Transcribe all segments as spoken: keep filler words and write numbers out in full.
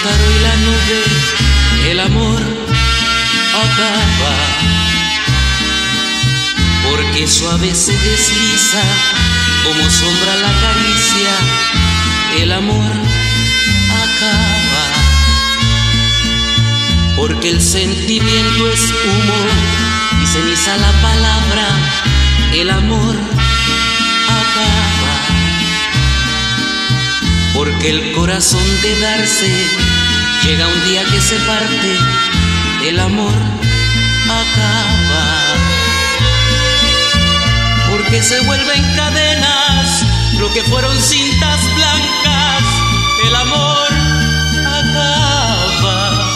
pájaro y la nube, el amor acaba, porque suave se desliza como sombra la caricia, el amor acaba, porque el sentimiento es humo y ceniza la palabra, el amor acaba, porque el corazón de darse llega un día que se parte, el amor acaba, porque se vuelven cadenas lo que fueron cintas blancas, el amor acaba,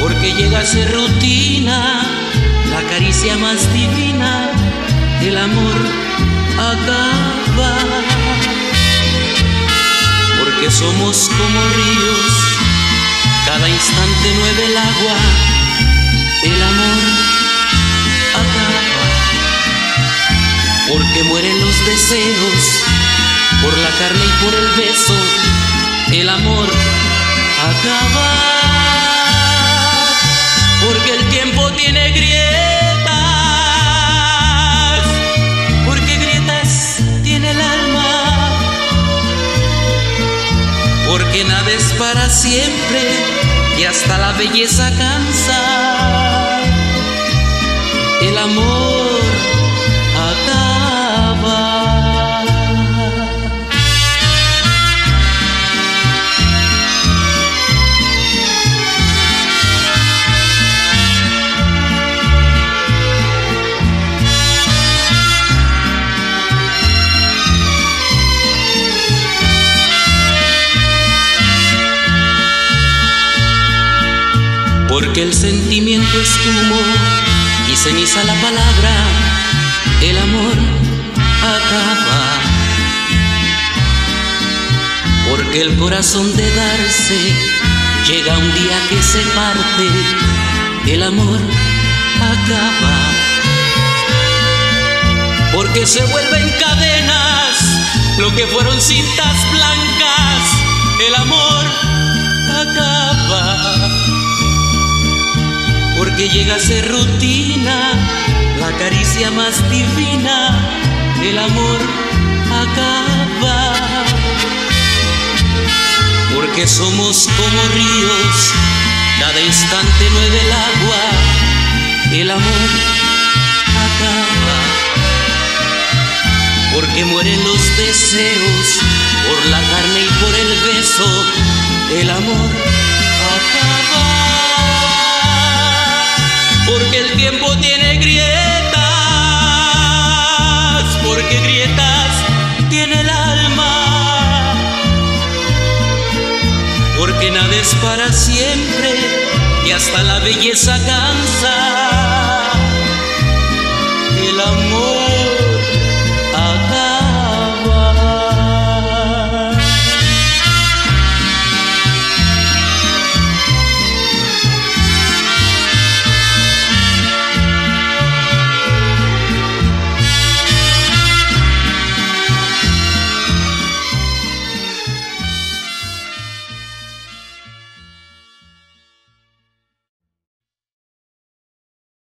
porque llega a ser rutina la caricia más divina, el amor acaba, porque somos como ríos, cada instante mueve el agua, el amor acaba, porque mueren los deseos por la carne y por el beso, el amor acaba, porque el tiempo tiene grietas, porque grietas tiene el alma, porque nada es para siempre y hasta la belleza cansa, el amor acaba. Porque el sentimiento es humo y ceniza la palabra, el amor acaba, porque el corazón de darse llega un día que se parte, el amor acaba, porque se vuelven cadenas lo que fueron cintas blancas, el amor acaba, porque llega a ser rutina la caricia más divina, el amor acaba, porque somos como ríos, cada instante mueve el agua, el amor acaba, porque mueren los deseos por la carne y por el beso, el amor acaba, porque el tiempo tiene grietas, porque grietas tiene el alma, porque nada es para siempre y hasta la belleza cansa.